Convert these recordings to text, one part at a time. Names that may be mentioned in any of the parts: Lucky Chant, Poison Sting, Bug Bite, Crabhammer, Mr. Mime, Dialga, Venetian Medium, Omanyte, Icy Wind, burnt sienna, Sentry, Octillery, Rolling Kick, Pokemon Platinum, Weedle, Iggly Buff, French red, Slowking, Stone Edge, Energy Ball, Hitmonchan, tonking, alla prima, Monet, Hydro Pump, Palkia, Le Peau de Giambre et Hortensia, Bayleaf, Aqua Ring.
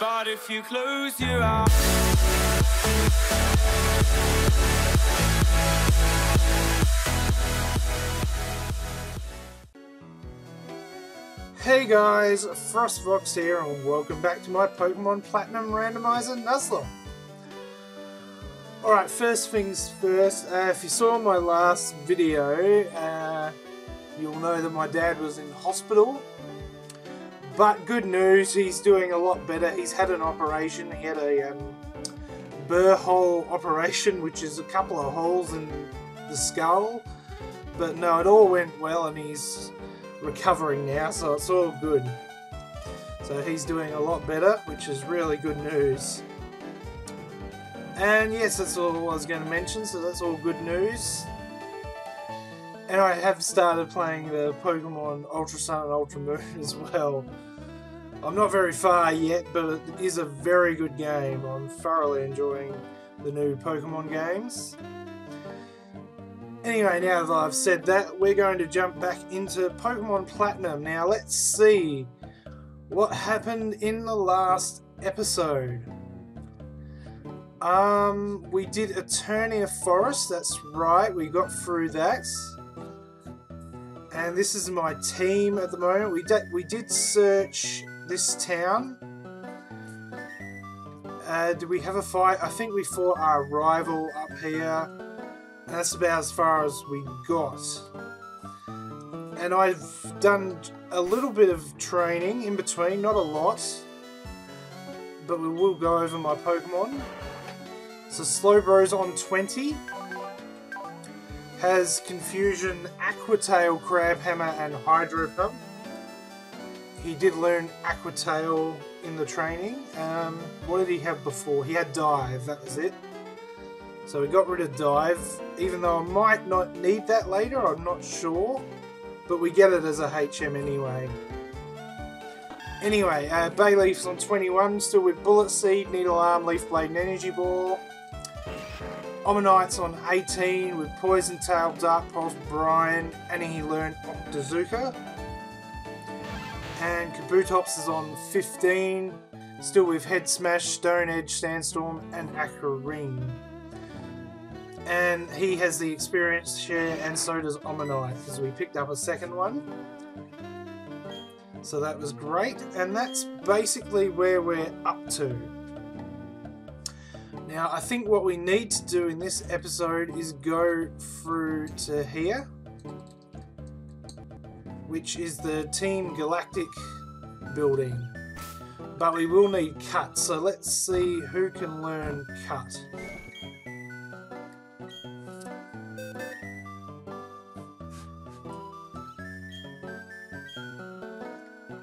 But if you close your eyes. Hey guys, Frost_Fox here and welcome back to my Pokemon Platinum Randomizer Nuzlocke. Alright, first things first, if you saw my last video, you'll know that my dad was in hospital. But good news, he's doing a lot better. He's had an operation. He had a burr hole operation, which is a couple of holes in the skull. But no, it all went well and he's recovering now, so it's all good. So he's doing a lot better, which is really good news. And yes, that's all I was going to mention, so that's all good news. And I have started playing the Pokemon Ultra Sun and Ultra Moon as well. I'm not very far yet, but it is a very good game. I'm thoroughly enjoying the new Pokemon games. Anyway, now that I've said that, we're going to jump back into Pokemon Platinum. Now let's see what happened in the last episode. We did Eterna Forest, that's right, we got through that. And this is my team at the moment. We did search this town. Did we have a fight? I think we fought our rival up here. And that's about as far as we got. And I've done a little bit of training in between, not a lot. But we will go over my Pokemon. So Slowbro's on 20, has Confusion, Aquatail, Crabhammer and Hydro Pump. He did learn Aquatail in the training. What did he have before? He had Dive, that was it. So we got rid of Dive, even though I might not need that later, I'm not sure. But we get it as a HM anyway. Anyway, Bayleaf's on 21, still with Bullet Seed, Needle Arm, Leaf Blade and Energy Ball. Omanyte's on 18 with Poison Tail, Dark Pulse, Brian, and he learned Octazooka. And Kabutops is on 15, still with Head Smash, Stone Edge, Sandstorm and Aqua Ring. And he has the experience share and so does Omanyte because we picked up a second one. So that was great, and that's basically where we're up to. Now, I think what we need to do in this episode is go through to here, which is the Team Galactic building. But we will need Cut, so let's see who can learn Cut.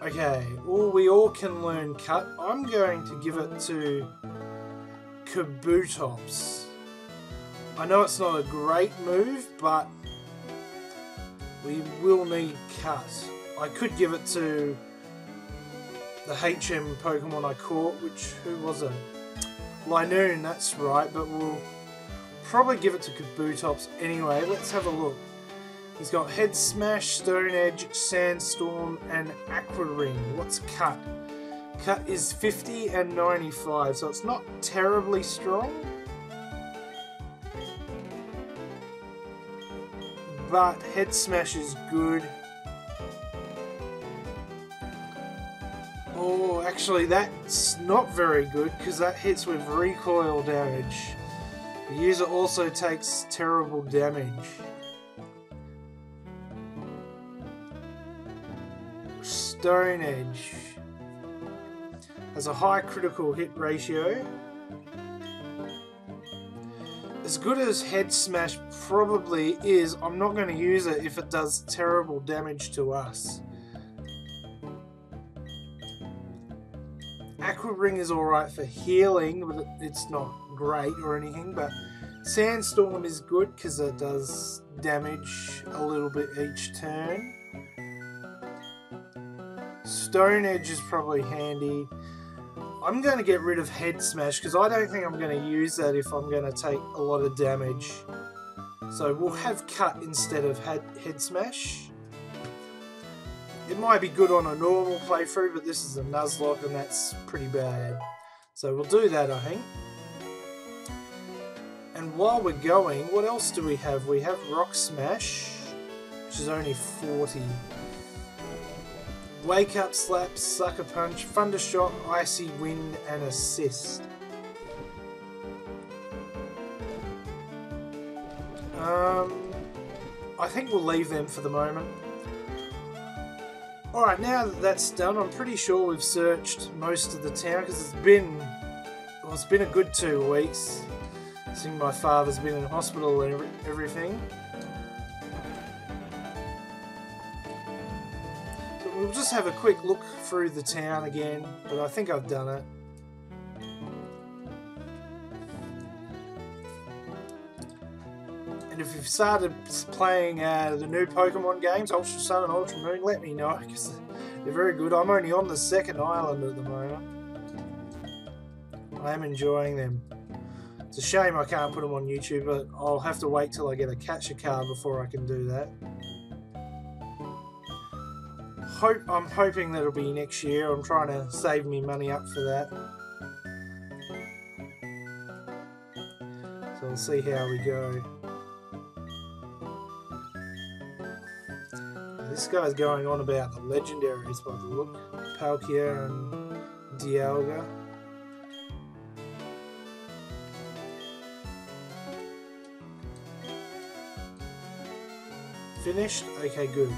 Okay, well, we all can learn Cut. I'm going to give it to Kabutops. I know it's not a great move, but we will need Cut. I could give it to the HM Pokemon I caught, which, who was it? Linoon, that's right, but we'll probably give it to Kabutops anyway. Let's have a look. He's got Head Smash, Stone Edge, Sandstorm, and Aqua Ring. What's Cut? Cut is 50 and 95, so it's not terribly strong. But Head Smash is good. Oh, actually that's not very good, because that hits with recoil damage. The user also takes terrible damage. Stone Edge has a high critical hit ratio. As good as Head Smash probably is, I'm not going to use it if it does terrible damage to us. Aqua Ring is alright for healing, but it's not great or anything, but Sandstorm is good because it does damage a little bit each turn. Stone Edge is probably handy. I'm going to get rid of Head Smash because I don't think I'm going to use that if I'm going to take a lot of damage. So we'll have Cut instead of Head Smash. It might be good on a normal playthrough, but this is a Nuzlocke and that's pretty bad. So we'll do that, I think. And while we're going, what else do we have? We have Rock Smash, which is only 40. Wake Up Slap, Sucker Punch, Thunder Shot, Icy Wind, and Assist. I think we'll leave them for the moment. Alright, now that that's done, I'm pretty sure we've searched most of the town, because it's been a good 2 weeks. Seeing my father's been in hospital and everything. So we'll just have a quick look through the town again, but I think I've done it. And if you've started playing the new Pokemon games, Ultra Sun and Ultra Moon, let me know, because they're very good. I'm only on the second island at the moment. I am enjoying them. It's a shame I can't put them on YouTube, but I'll have to wait till I get a catch a car before I can do that. I'm hoping that'll be next year. I'm trying to save me money up for that. So we'll see how we go. This guy's going on about the legendaries by the look. Palkia and Dialga. Finished? Okay, good.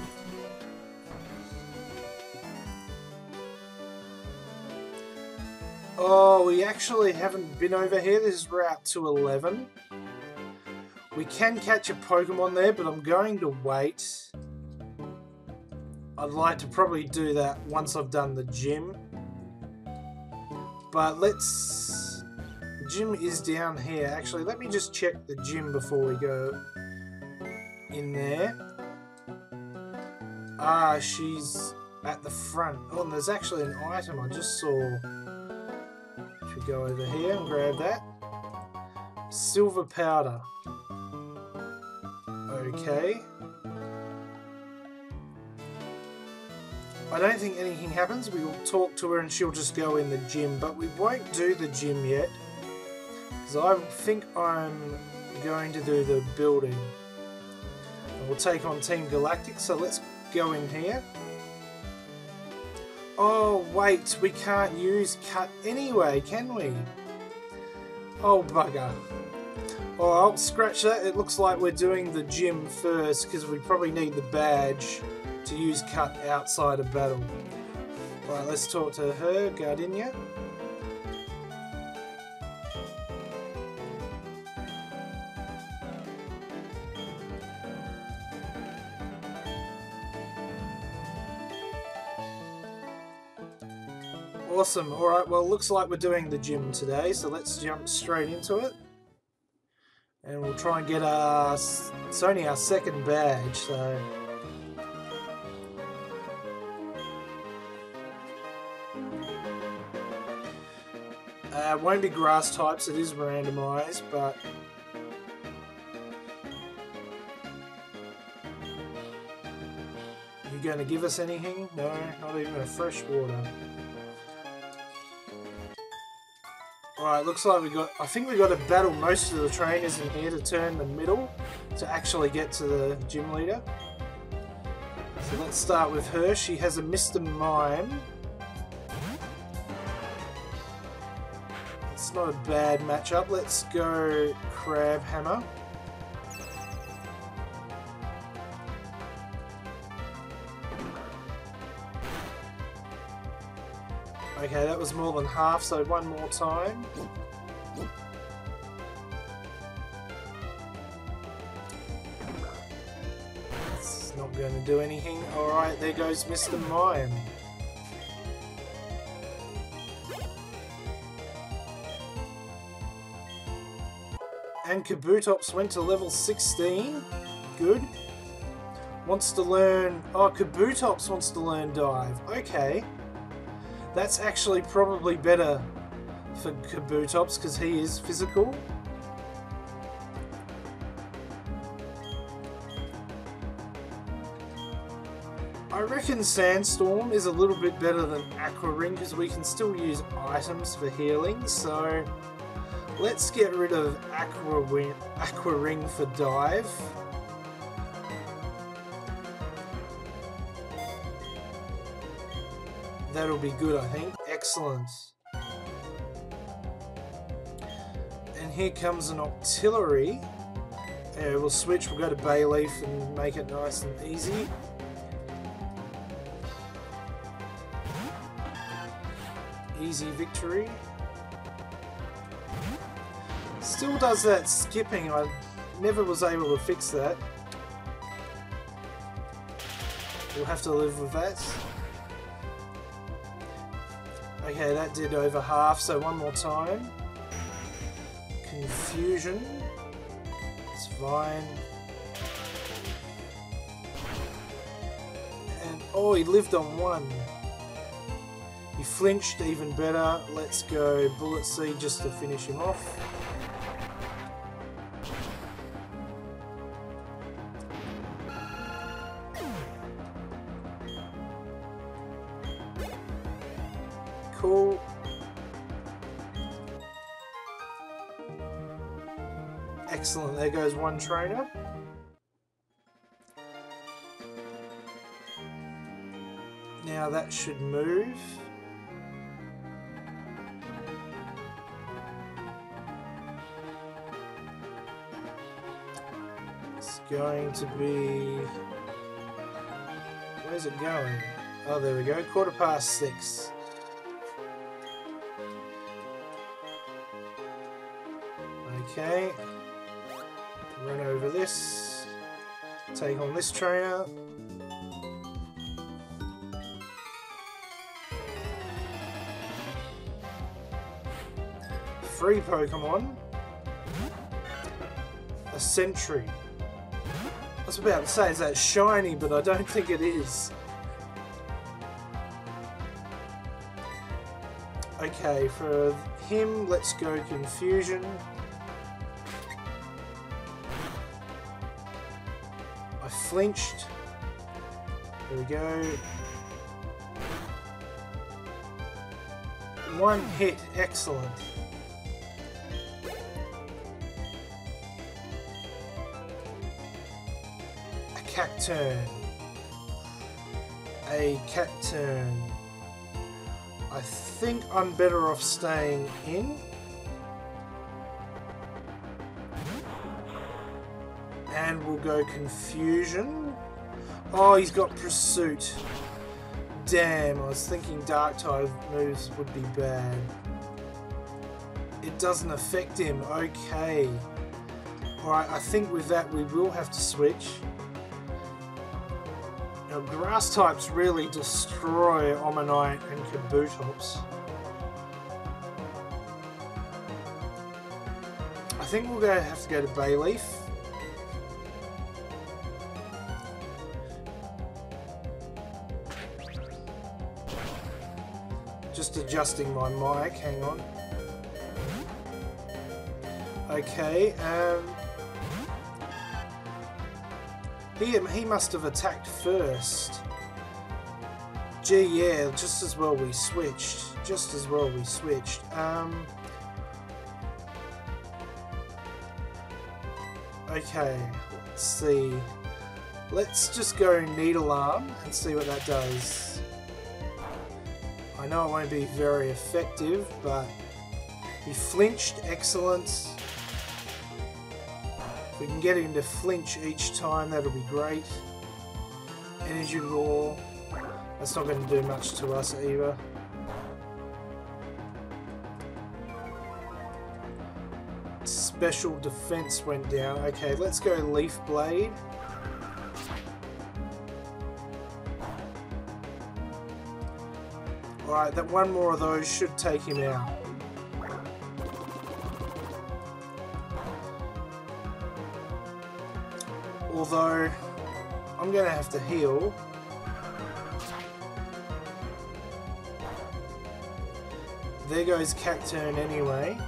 Oh, we actually haven't been over here. This is Route 211. We can catch a Pokemon there, but I'm going to wait. I'd like to probably do that once I've done the gym. But let's... The gym is down here. Actually, let me just check the gym before we go in there. Ah, she's at the front. Oh, and there's actually an item I just saw. Should we go over here and grab that? Silver powder. Okay. I don't think anything happens. We will talk to her and she'll just go in the gym, but we won't do the gym yet, because I think I'm going to do the building. And we'll take on Team Galactic, so let's go in here. Oh wait, we can't use cut anyway, can we? Oh bugger. Oh, I'll scratch that. It looks like we're doing the gym first, because we probably need the badge to use cut outside of battle. Alright, let's talk to her, Gardenia. Awesome, alright, well looks like we're doing the gym today, so let's jump straight into it. And we'll try and get our... it's only our second badge, so... It won't be grass types, it is randomised, but... Are you going to give us anything? No, not even a fresh water. Alright, looks like we got... I think we got to battle most of the trainers in here to turn the middle to actually get to the gym leader. So let's start with her. She has a Mr. Mime. It's not a bad matchup. Let's go Crabhammer. Okay, that was more than half, so one more time. It's not going to do anything. Alright, there goes Mr. Mime. And Kabutops went to level 16. Good. Wants to learn... Oh, Kabutops wants to learn Dive. Okay. That's actually probably better for Kabutops, because he is physical. I reckon Sandstorm is a little bit better than Aqua Ring because we can still use items for healing, so let's get rid of Aqua Ring for Dive. That'll be good, I think. Excellent. And here comes an Octillery. We'll switch, we'll go to Bayleaf and make it nice and easy. Easy victory. Still does that skipping, I never was able to fix that. We'll have to live with that. Okay, that did over half, so one more time. Confusion. It's fine. And oh, he lived on one. He flinched, even better. Let's go Bullet Seed just to finish him off. Cool. Excellent, there goes one trainer. Now that should move. It's going to be... Where's it going? Oh, there we go, 6:15. Okay, run over this, take on this trainer. Three Pokemon. A Sentry. I was about to say, is that shiny, but I don't think it is. Okay, for him, let's go Confusion. Flinched. There we go. One hit. Excellent. A Cacturne. I think I'm better off staying in. And we'll go Confusion. Oh, he's got Pursuit. Damn, I was thinking Dark-type moves would be bad. It doesn't affect him. Okay. Alright, I think with that we will have to switch. Now, Grass-types really destroy Omanyte and Kabutops. I think we'll have to go to Bayleaf. Just adjusting my mic, hang on. Okay, he must have attacked first. Gee, yeah, just as well we switched. Okay, let's see. Let's just go Needle Arm and see what that does. I know it won't be very effective, but he flinched, excellent. If we can get him to flinch each time, that'll be great. Energy Roar, that's not going to do much to us either. Special defense went down. Okay, let's go Leaf Blade. Alright, that one more of those should take him out. Although, I'm going to have to heal. There goes Cacturne anyway.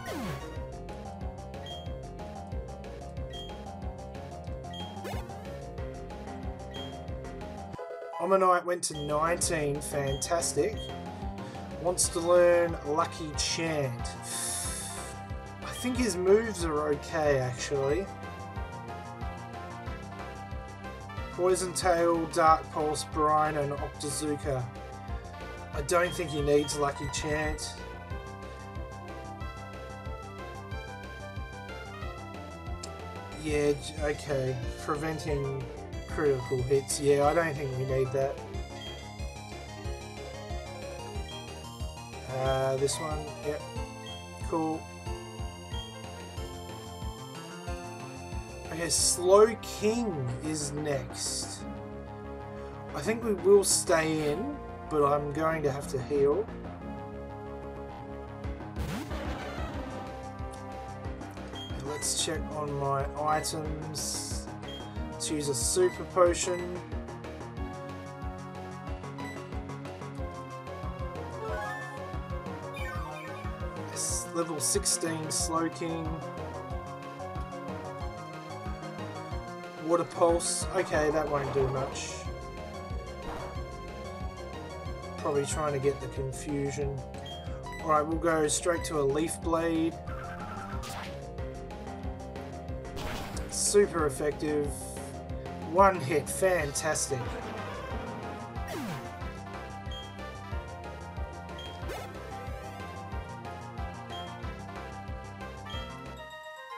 Omanyte went to 19, fantastic. Wants to learn Lucky Chant. I think his moves are okay, actually. Poison Tail, Dark Pulse, Brine, and Octazooka. I don't think he needs Lucky Chant. Yeah, okay. Preventing critical hits. Yeah, I don't think we need that. This one, yep. Cool. Okay, Slow King is next. I think we will stay in, but I'm going to have to heal. Let's check on my items. Let's use a super potion. Yes, level 16 Slow King. Water Pulse. Okay, that won't do much. Probably trying to get the confusion. Alright, we'll go straight to a Leaf Blade. Super effective. One hit. Fantastic.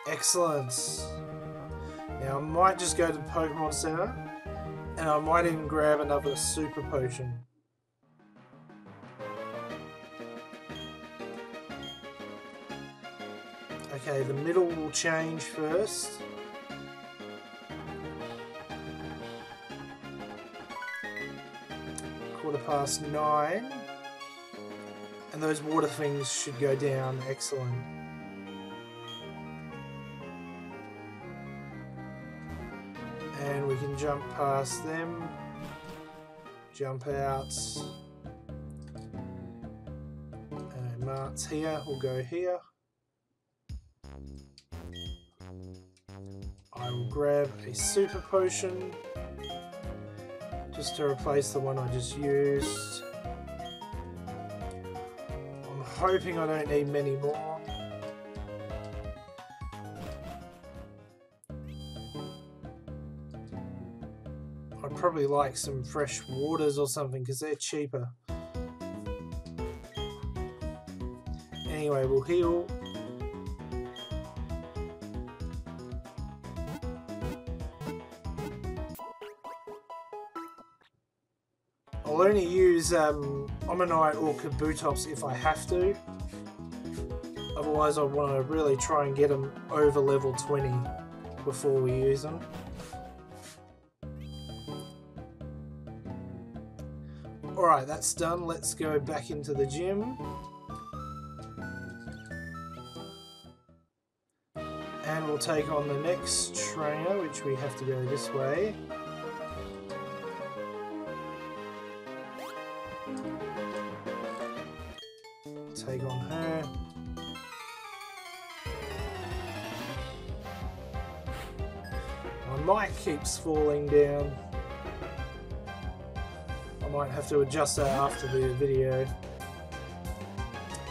Excellent. Now I might just go to the Pokemon Center and I might even grab another Super Potion. Okay, the middle will change first. Past 9, and those water things should go down. Excellent. And we can jump past them. Jump out. And Mart's here. We'll go here. I will grab a super potion. Just to replace the one I just used. I'm hoping I don't need many more. I'd probably like some fresh waters or something because they're cheaper. Anyway, we'll heal. I'll only use Omanyte or Kabutops if I have to, otherwise I want to really try and get them over level 20 before we use them. Alright, that's done, let's go back into the gym. And we'll take on the next trainer, which we have to go this way. Take on her. My mic keeps falling down. I might have to adjust that after the video.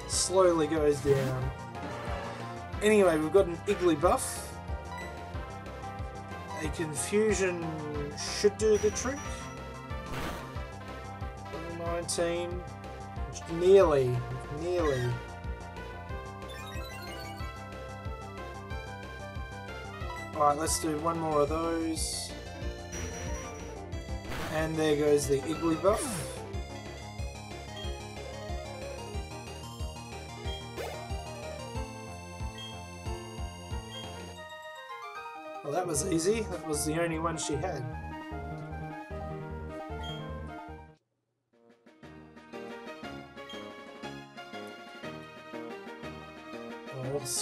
Slowly goes down. Anyway, we've got an Iggly Buff. A Confusion should do the trick. 19. Nearly. Alright, let's do one more of those. And there goes the Iggly Buff. Well, that was easy. That was the only one she had.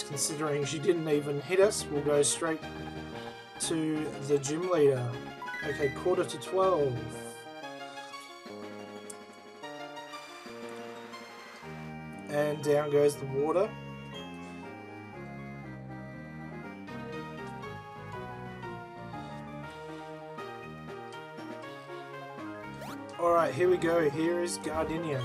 Considering she didn't even hit us, we'll go straight to the gym leader. Okay, 11:45. And down goes the water. Alright, here we go. Here is Gardenia.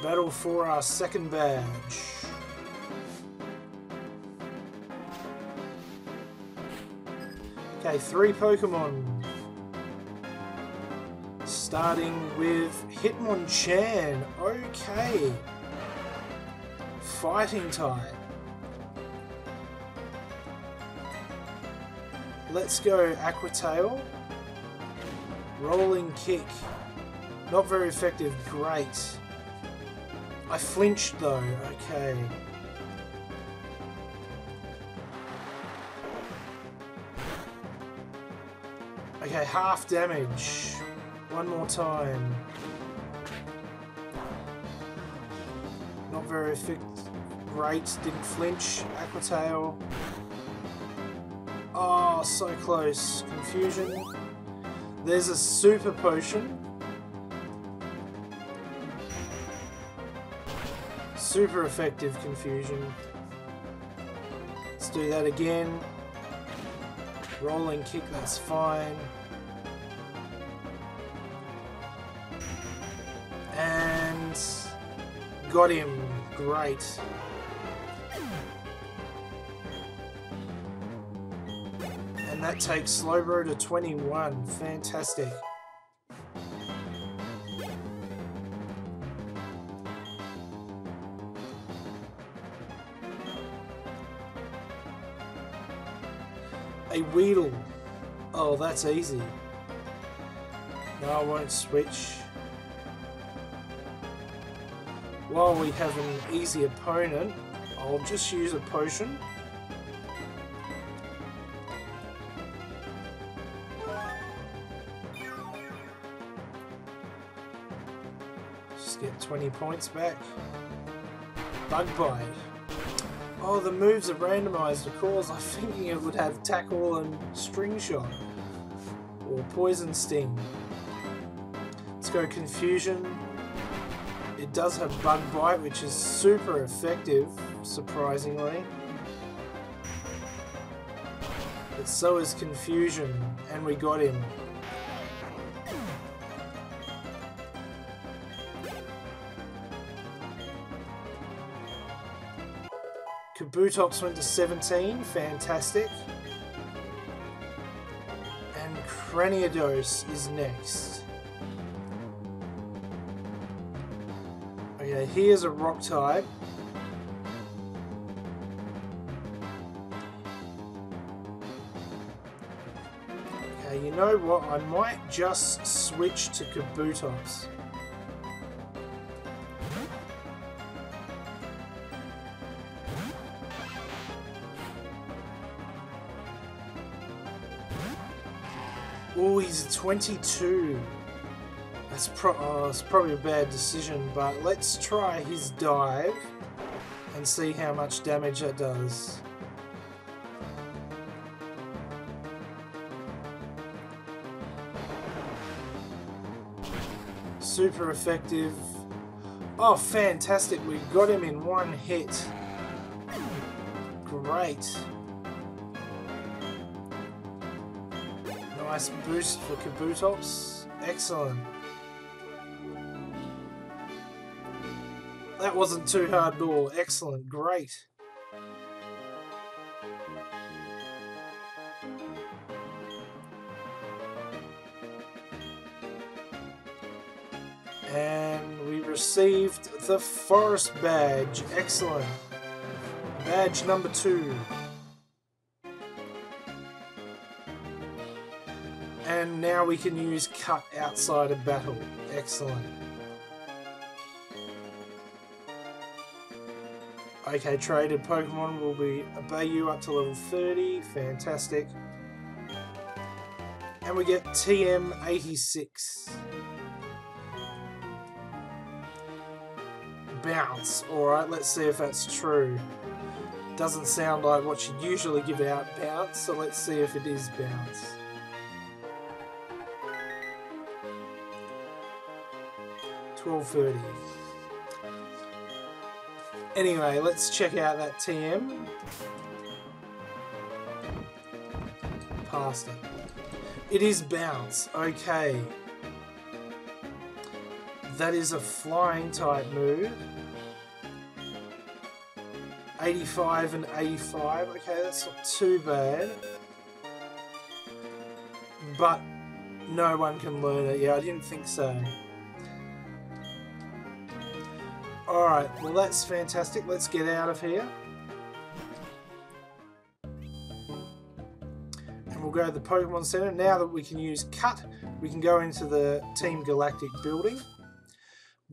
Battle for our second badge. Okay, 3 Pokemon. Starting with Hitmonchan. Okay. Fighting type. Let's go Aquatail. Rolling Kick. Not very effective. Great. I flinched though, okay. Okay, half damage. One more time. Not very effective. Great, didn't flinch. Aquatail. Oh, so close. Confusion. There's a super potion. Super effective confusion. Let's do that again. Rolling kick, that's fine. And got him. Great. And that takes Slowbro to 21. Fantastic. A Weedle. Oh, that's easy. No, I won't switch. While we have an easy opponent, I'll just use a potion. Just get 20 points back. Bug Bite. Oh, the moves are randomised, of course. I'm thinking it would have Tackle and String Shot. Or Poison Sting. Let's go Confusion. It does have Bug Bite, which is super effective, surprisingly. But so is Confusion, and we got him. Kabutops went to 17, fantastic. And Craniados is next. Okay, here's a rock type. Okay, you know what? I might just switch to Kabutops. Oh, he's a 22. That's probably a bad decision, but let's try his dive and see how much damage that does. Super effective. Oh, fantastic. We got him in one hit. Great. Nice boost for Kabutops. Excellent. That wasn't too hard at all. Excellent. Great. And we received the Forest Badge. Excellent. Badge number 2. And now we can use Cut outside of battle. Excellent. Okay, traded Pokemon will be obey you up to level 30. Fantastic. And we get TM86. Bounce. Alright, let's see if that's true. Doesn't sound like what you usually give out, Bounce, so let's see if it is Bounce. Anyway, let's check out that TM. Passed it. It is Bounce. Okay. That is a flying type move. 85 and 85. Okay, that's not too bad. But no one can learn it. Yeah, I didn't think so. Alright, well that's fantastic. Let's get out of here. And we'll go to the Pokemon Center. Now that we can use Cut, we can go into the Team Galactic building.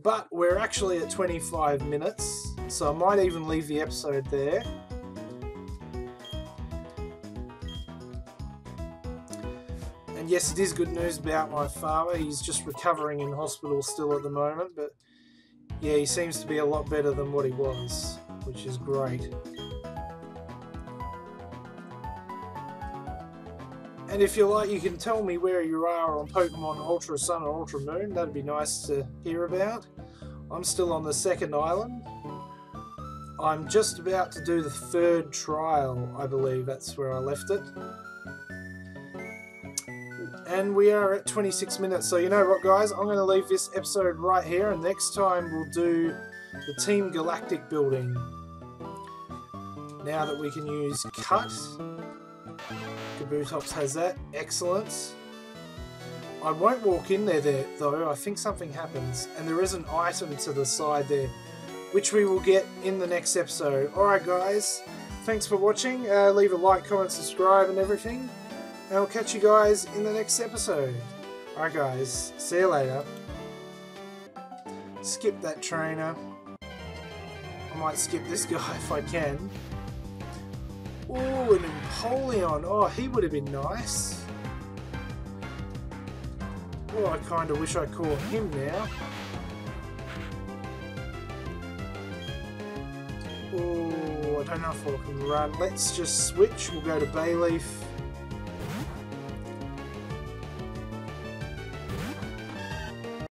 But we're actually at 25 minutes, so I might even leave the episode there. And yes, it is good news about my father. He's just recovering in hospital still at the moment, but yeah, he seems to be a lot better than what he was, which is great. And if you like, you can tell me where you are on Pokemon Ultra Sun or Ultra Moon. That'd be nice to hear about. I'm still on the second island. I'm just about to do the third trial, I believe. That's where I left it. And we are at 26 minutes. So you know what, guys? I'm going to leave this episode right here. And next time we'll do the Team Galactic building. Now that we can use Cut. Kabutops has that. Excellent. I won't walk in there though. I think something happens. And there is an item to the side there, which we will get in the next episode. Alright guys, thanks for watching. Leave a like, comment, subscribe and everything. And I'll catch you guys in the next episode. Alright guys, see you later. Skip that trainer. I might skip this guy if I can. Ooh, an Empoleon. Oh, he would have been nice. Oh, I kind of wish I caught him now. Oh, I don't know if I can run. Let's just switch. We'll go to Bayleaf.